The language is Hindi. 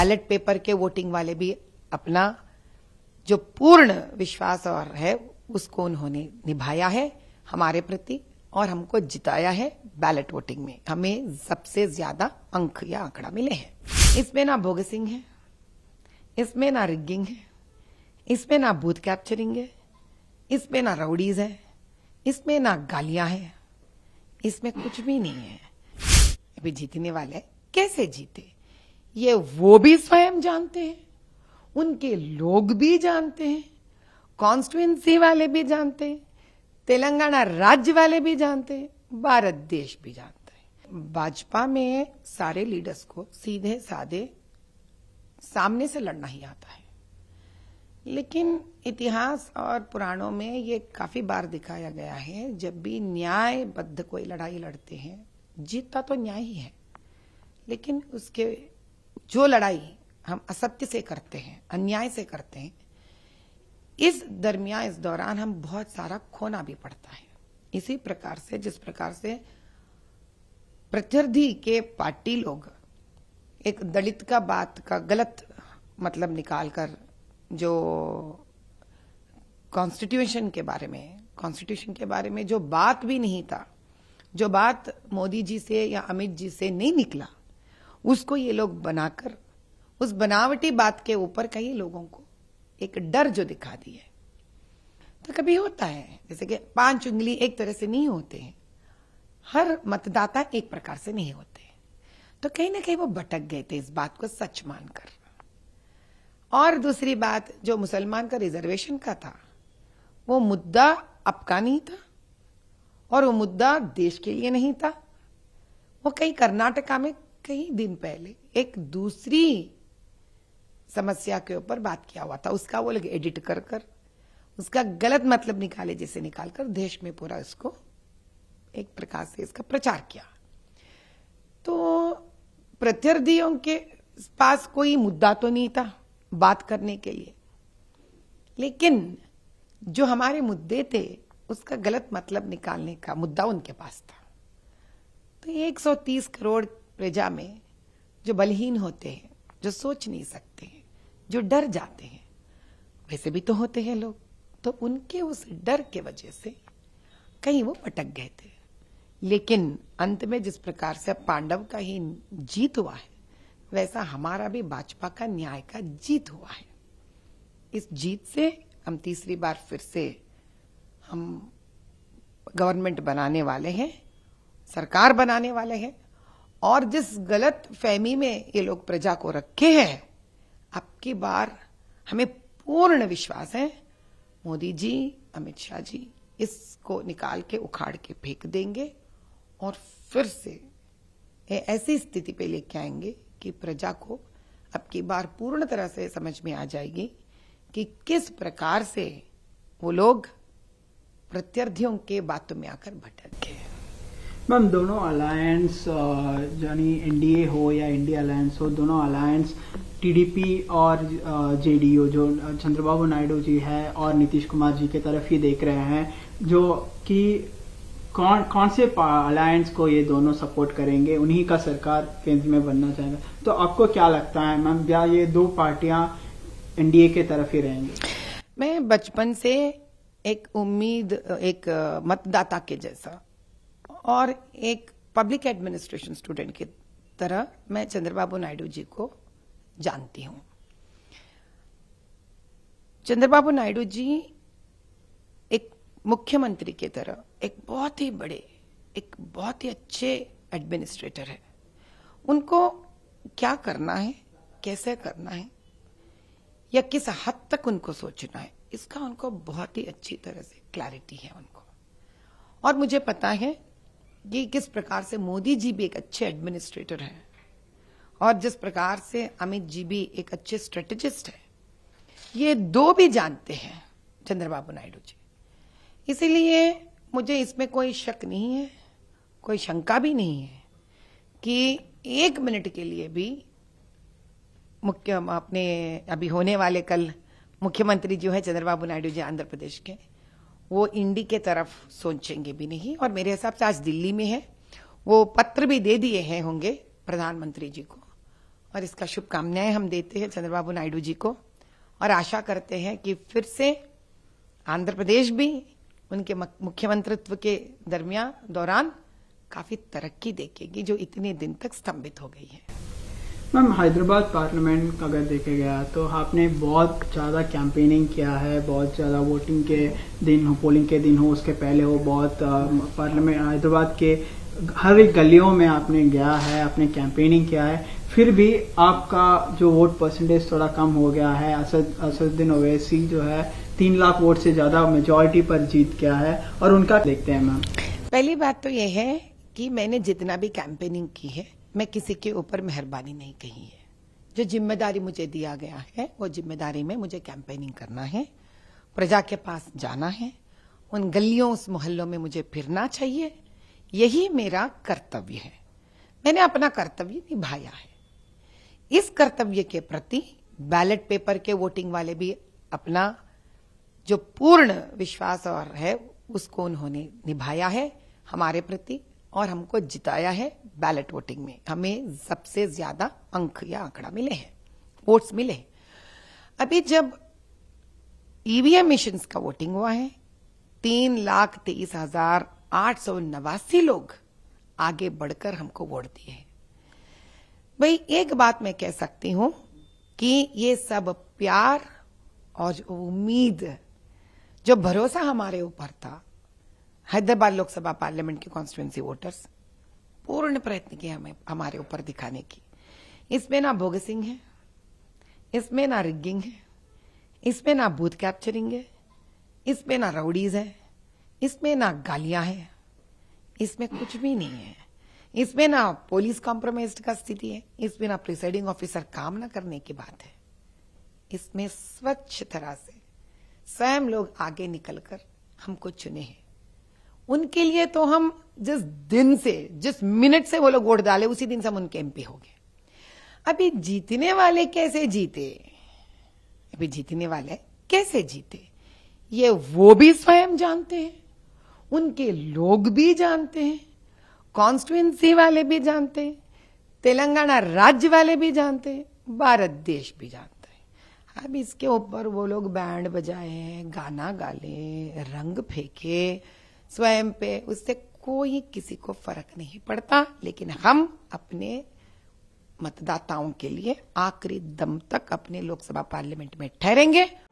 बैलेट पेपर के वोटिंग वाले भी अपना जो पूर्ण विश्वास और है उसको उन्होंने निभाया है हमारे प्रति और हमको जिताया है। बैलेट वोटिंग में हमें सबसे ज्यादा अंक या आंकड़ा मिले हैं। इसमें ना बोगसिंग है, इसमें ना रिगिंग है, इसमें ना बूथ कैप्चरिंग है, इसमें ना राउडीज है, इसमें ना गालियां है, इसमें कुछ भी नहीं है। अभी जीतने वाले कैसे जीते ये वो भी स्वयं जानते हैं, उनके लोग भी जानते हैं, कॉन्स्टिट्यूएंसी वाले भी जानते हैं, तेलंगाना राज्य वाले भी जानते हैं, भारत देश भी जानते हैं। भाजपा में सारे लीडर्स को सीधे साधे सामने से लड़ना ही आता है, लेकिन इतिहास और पुराणों में ये काफी बार दिखाया गया है जब भी न्यायबद्ध कोई लड़ाई लड़ते हैं जीतता तो न्याय ही है, लेकिन उसके जो लड़ाई हम असत्य से करते हैं, अन्याय से करते हैं, इस दौरान हम बहुत सारा खोना भी पड़ता है। इसी प्रकार से जिस प्रकार से प्रत्यर्थी के पार्टी लोग एक दलित का बात का गलत मतलब निकालकर जो कॉन्स्टिट्यूशन के बारे में जो बात भी नहीं था, जो बात मोदी जी से या अमित जी से नहीं निकला, उसको ये लोग बनाकर उस बनावटी बात के ऊपर कई लोगों को एक डर जो दिखा दी है। तो कभी होता है जैसे कि 5 उंगली एक तरह से नहीं होते हैं, हर मतदाता एक प्रकार से नहीं होते, तो कहीं ना कहीं वो भटक गए थे इस बात को सच मानकर। और दूसरी बात जो मुसलमान का रिजर्वेशन का था वो मुद्दा आपका नहीं था और वो मुद्दा देश के लिए नहीं था। वो कहीं कर्नाटका में कई दिन पहले एक दूसरी समस्या के ऊपर बात किया हुआ था, उसका वो लोग एडिट कर उसका गलत मतलब निकाले जैसे निकालकर देश में पूरा इसको एक प्रकार से इसका प्रचार किया। तो प्रत्यर्थियों के पास कोई मुद्दा तो नहीं था बात करने के लिए, लेकिन जो हमारे मुद्दे थे उसका गलत मतलब निकालने का मुद्दा उनके पास था। तो 130 करोड़ प्रजा में जो बलहीन होते हैं, जो सोच नहीं सकते हैं, जो डर जाते हैं, वैसे भी तो होते हैं लोग, तो उनके उस डर के वजह से कहीं वो भटक गए थे। लेकिन अंत में जिस प्रकार से पांडव का ही जीत हुआ है वैसा हमारा भी भाजपा का न्याय का जीत हुआ है। इस जीत से हम तीसरी बार फिर से हम गवर्नमेंट बनाने वाले हैं, सरकार बनाने वाले हैं। और जिस गलत फहमी में ये लोग प्रजा को रखे हैं, अब की बार हमें पूर्ण विश्वास है मोदी जी, अमित शाह जी इसको निकाल के उखाड़ के फेंक देंगे और फिर से ऐसी स्थिति पे लेके आएंगे कि प्रजा को अब की बार पूर्ण तरह से समझ में आ जाएगी कि किस प्रकार से वो लोग प्रत्यर्थियों के बातों में आकर भटक गए। मैम, दोनों अलायंस यानी एनडीए हो या इंडिया अलायंस हो, दोनों अलायंस टीडीपी और जेडीयू जो चंद्रबाबू नायडू जी है और नीतीश कुमार जी के तरफ ही देख रहे हैं, जो कि कौन से अलायंस को ये दोनों सपोर्ट करेंगे, उन्हीं का सरकार केंद्र में बनना चाहेगा। तो आपको क्या लगता है मैम, क्या ये दो पार्टियां एनडीए के तरफ ही रहेंगी? मैं बचपन से एक उम्मीद, एक मतदाता के जैसा और एक पब्लिक एडमिनिस्ट्रेशन स्टूडेंट की तरह मैं चंद्रबाबू नायडू जी को जानती हूं। चंद्रबाबू नायडू जी एक मुख्यमंत्री की तरह एक बहुत ही बड़े, एक बहुत ही अच्छे एडमिनिस्ट्रेटर है। उनको क्या करना है, कैसे करना है या किस हद तक उनको सोचना है, इसका उनको बहुत ही अच्छी तरह से क्लैरिटी है उनको। और मुझे पता है ये किस प्रकार से मोदी जी भी एक अच्छे एडमिनिस्ट्रेटर हैं और जिस प्रकार से अमित जी भी एक अच्छे स्ट्रेटेजिस्ट हैं, ये दो भी जानते हैं चंद्रबाबू नायडू जी। इसीलिए मुझे इसमें कोई शक नहीं है, कोई शंका भी नहीं है कि एक मिनट के लिए भी अपने अभी होने वाले कल मुख्यमंत्री जो है चंद्रबाबू नायडू जी आंध्र प्रदेश के, वो इंडी के तरफ सोचेंगे भी नहीं। और मेरे हिसाब से आज दिल्ली में है, वो पत्र भी दे दिए हैं होंगे प्रधानमंत्री जी को और इसका शुभकामनाएं हम देते हैं चंद्रबाबू नायडू जी को और आशा करते हैं कि फिर से आंध्र प्रदेश भी उनके मुख्यमंत्रित्व के दौरान काफी तरक्की देखेगी जो इतने दिन तक स्तंभित हो गई है। मैम, हैदराबाद पार्लियामेंट अगर देखा गया तो आपने बहुत ज्यादा कैंपेनिंग किया है, बहुत ज्यादा वोटिंग के दिन हो, पोलिंग के दिन हो, उसके पहले हो, बहुत पार्लियामेंट हैदराबाद के हर एक गलियों में आपने गया है, आपने कैंपेनिंग किया है, फिर भी आपका जो वोट परसेंटेज थोड़ा कम हो गया है। असद असदुद्दीन ओवैसी जो है 3 लाख वोट से ज्यादा मेजॉरिटी पर जीत गया है और उनका देखते हैं। मैम, पहली बात तो ये है कि मैंने जितना भी कैंपेनिंग की है मैं किसी के ऊपर मेहरबानी नहीं कही है। जो जिम्मेदारी मुझे दिया गया है वो जिम्मेदारी में मुझे कैंपेनिंग करना है, प्रजा के पास जाना है, उन गलियों उस मोहल्लों में मुझे फिरना चाहिए, यही मेरा कर्तव्य है। मैंने अपना कर्तव्य निभाया है। इस कर्तव्य के प्रति बैलेट पेपर के वोटिंग वाले भी अपना जो पूर्ण विश्वास और है उसको उन्होंने निभाया है हमारे प्रति और हमको जिताया है। बैलेट वोटिंग में हमें सबसे ज्यादा अंक या आंकड़ा मिले हैं, वोट्स मिले हैं। अभी जब ईवीएम मशीन्स का वोटिंग हुआ है 3,23,889 लोग आगे बढ़कर हमको वोट दिए हैं। भाई, एक बात मैं कह सकती हूं कि ये सब प्यार और उम्मीद जो भरोसा हमारे ऊपर था, हैदराबाद लोकसभा पार्लियामेंट के कॉन्स्टिट्यूएंसी वोटर्स पूर्ण प्रयत्न किए हमें हमारे ऊपर दिखाने की। इसमें ना बोगसिंग है, इसमें ना रिगिंग है, इसमें ना बूथ कैप्चरिंग है, इसमें ना राउडीज है, इसमें ना गालियां है, इसमें कुछ भी नहीं है। इसमें ना पुलिस कॉम्प्रोमाइज का स्थिति है, इसमें ना प्रिसाइडिंग ऑफिसर काम ना करने की बात है। इसमें स्वच्छ तरह से स्वयं लोग आगे निकलकर हमको चुने हैं। उनके लिए तो हम जिस दिन से, जिस मिनट से वो लोग वोट डाले उसी दिन से हम उनके एमपी हो गए। अभी जीतने वाले कैसे जीते, ये वो भी स्वयं जानते हैं, उनके लोग भी जानते हैं, कॉन्स्टिट्यूएंसी वाले भी जानते हैं, तेलंगाना राज्य वाले भी जानते हैं, भारत देश भी जानते हैं। अब इसके ऊपर वो लोग बैंड बजाए, गाना गाले, रंग फेंके स्वयं पे, उससे कोई किसी को फर्क नहीं पड़ता। लेकिन हम अपने मतदाताओं के लिए आखिरी दम तक अपने लोकसभा पार्लियामेंट में ठहरेंगे